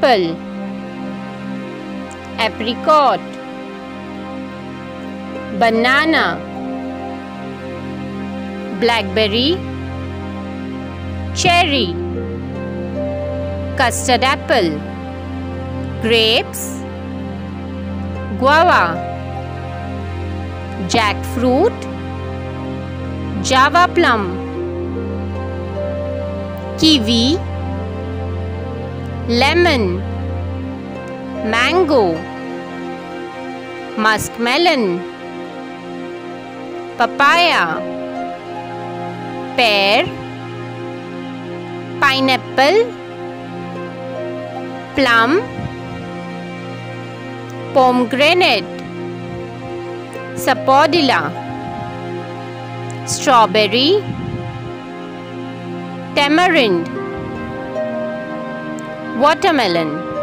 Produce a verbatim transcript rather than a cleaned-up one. apple, apricot, banana, blackberry, cherry, custard apple, grapes, guava, jackfruit, java plum, kiwi, lemon, mango, muskmelon, papaya, pear, pineapple, plum, pomegranate, sapodilla, strawberry, tamarind, watermelon.